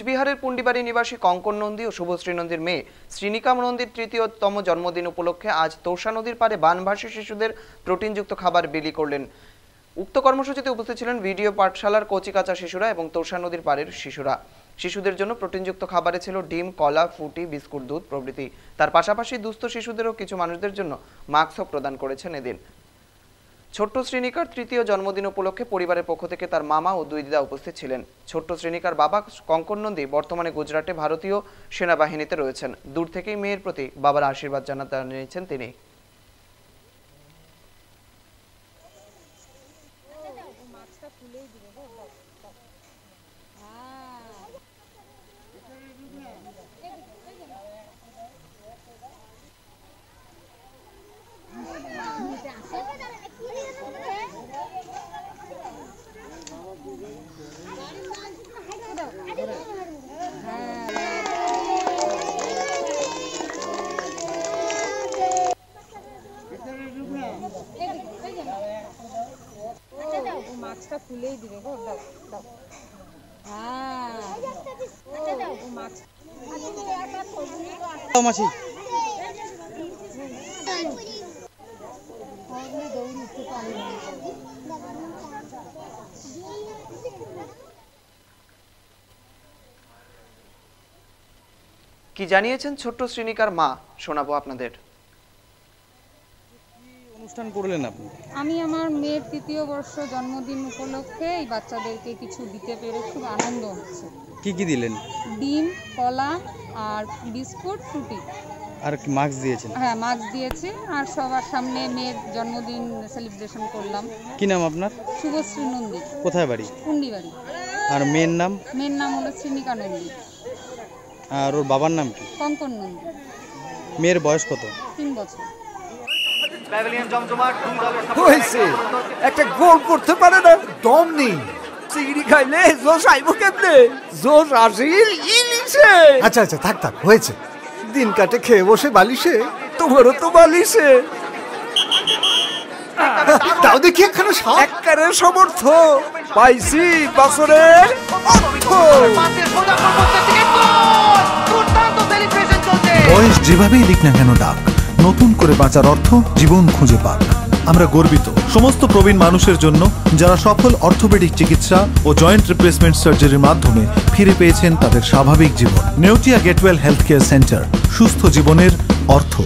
कूचबिहारेर पुंडीबाड़ी निवासी कंकन नंदी और शुभश्री नंदीर मेये श्रीनिका नंदीर तृतीयतम जन्मदिन उपलक्षे आज तोषा नदीर पारे बानभासी शिशुदेर प्रोटीनयुक्त खाबार बिली करलेन। उक्त कर्मसूचिते उपस्थित छिलेन भिडिओ पाठशालार कचिकाचा शिशुरा एबं तोषा नदीर पारेर शिशुरा। शिशुदेर जन्य प्रोटीनयुक्त खाबारे छिलो डिम, कला, फुटी, बिस्कुट, दूध प्रभृति। तार पाशापाशि दुस्थ शिशुदेरও किछु मानुषदेर जन्य मास्कও प्रदान करेছেন এদিন। छोट्ट श्रीनिकार तृतीय जन्मदिन उपलक्षे परिवारेर पक्ष थेके तार मामा और दुई दिदा उपस्थित छिलेन। छोट्ट श्रीनिकार बाबा कंकन नंदी बर्तमाने गुजराटे भारतीय सेनाबाहिनीते रयेছেন। दूर थेकेই मेयेर प्रति बाबार आशीर्वाद জানিয়েছেন তিনি। खुले दिवे गो दाओ दाओ अच्छा दाओ वो मार्क्स तो मासी और मैं दौड़ी इसको पानी की জানিয়েছেন ছোট্ট শ্রেণীকার মা শোনাবো আপনাদের। অনুষ্ঠান করলেন আপনি? আমি আমার মেয়ের তৃতীয় বর্ষ জন্মদিন উপলক্ষে এই বাচ্চাদেরকে কিছু দিতে পেরে খুব আনন্দ হচ্ছে। কি কি দিলেন? ডিম, কলা আর বিস্কুট, রুটি আর কি মাস্ক দিয়েছেন? হ্যাঁ, মাস্ক দিয়েছি আর সবার সামনে মেয়ের জন্মদিন সেলিব্রেশন করলাম। কি নাম আপনার? শুভশ্রী নন্দী। কোথায় বাড়ি? পুন্ডিবাড়ি। আর মেয়ের নাম? মেয়ের নাম হলো শ্রীনিকা নন্দী। আর ওর বাবার নাম কি? কঙ্কন নন্দী। মেয়ের বয়স কত? 3 বছর। दिन काटे खेये बसे बालिशे तोमारो तो बालिशे ताओ देखि एकखाना सरकारे समर्थ पाइछि বছরের বয়স যেভাবেই দিক না কেন ডাক নতুন করে বাঁচার অর্থ জীবন খুঁজে পাক। আমরা গর্বিত সমস্ত প্রবীণ মানুষের জন্য যারা সফল অর্থোপেডিক চিকিৎসা ও জয়েন্ট রিপ্লেসমেন্ট সার্জারির মাধ্যমে ফিরে পেয়েছেন তাদের স্বাভাবিক জীবন। Neotia Getwell health care centre, সুস্থ জীবনের অর্থ।